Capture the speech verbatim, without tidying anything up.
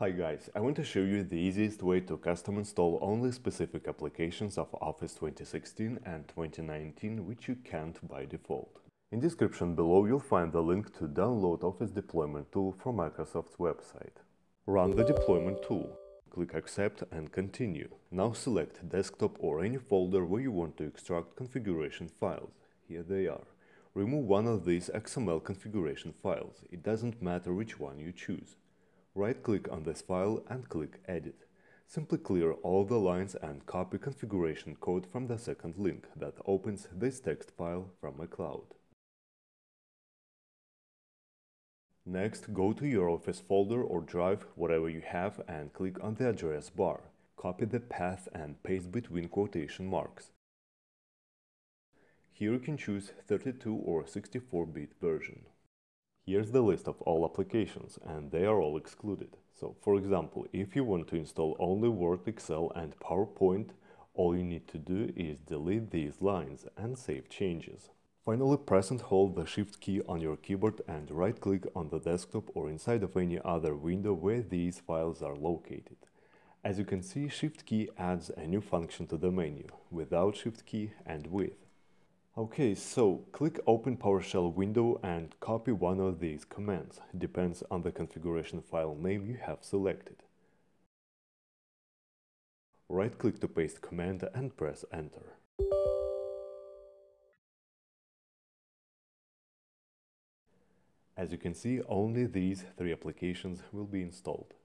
Hi guys, I want to show you the easiest way to custom install only specific applications of Office twenty sixteen and twenty nineteen which you can't by default. In description below you'll find the link to download Office Deployment Tool from Microsoft's website. Run the Deployment Tool. Click Accept and Continue. Now select Desktop or any folder where you want to extract configuration files. Here they are. Remove one of these X M L configuration files. It doesn't matter which one you choose. Right-click on this file and click Edit. Simply clear all the lines and copy configuration code from the second link that opens this text file from my cloud. Next, go to your Office folder or drive, whatever you have, and click on the address bar. Copy the path and paste between quotation marks. Here you can choose thirty-two or sixty-four bit version. Here's the list of all applications, and they are all excluded. So, for example, if you want to install only Word, Excel and PowerPoint, all you need to do is delete these lines and save changes. Finally, press and hold the Shift key on your keyboard and right-click on the desktop or inside of any other window where these files are located. As you can see, Shift key adds a new function to the menu, without Shift key and with. Okay, so click Open PowerShell window and copy one of these commands, depends on the configuration file name you have selected. Right-click to paste command and press Enter. As you can see, only these three applications will be installed.